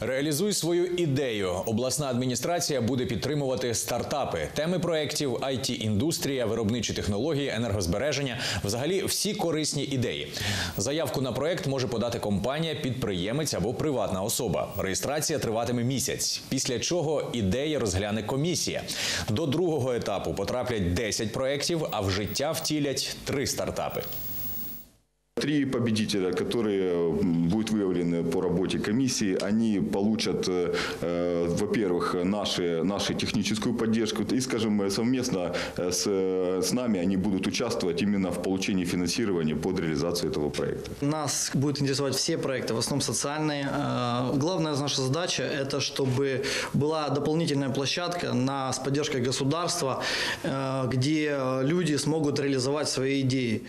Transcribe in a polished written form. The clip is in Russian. Реалізуй свою ідею. Обласна адміністрація буде підтримувати стартапи. Теми проєктів – IT-індустрія, виробничі технології, енергозбереження – взагалі всі корисні ідеї. Заявку на проєкт може подати компанія, підприємець або приватна особа. Реєстрація триватиме місяць, після чого ідеї розгляне комісія. До другого етапу потраплять 10 проєктів, а в життя втілять 3 стартапи. 3 победителя, которые будут выявлены по работе комиссии, они получат, во-первых, нашу техническую поддержку. И, скажем, совместно с нами они будут участвовать именно в получении финансирования под реализацию этого проекта. Нас будут интересовать все проекты, в основном социальные. Главная наша задача – это чтобы была дополнительная площадка с поддержкой государства, где люди смогут реализовать свои идеи.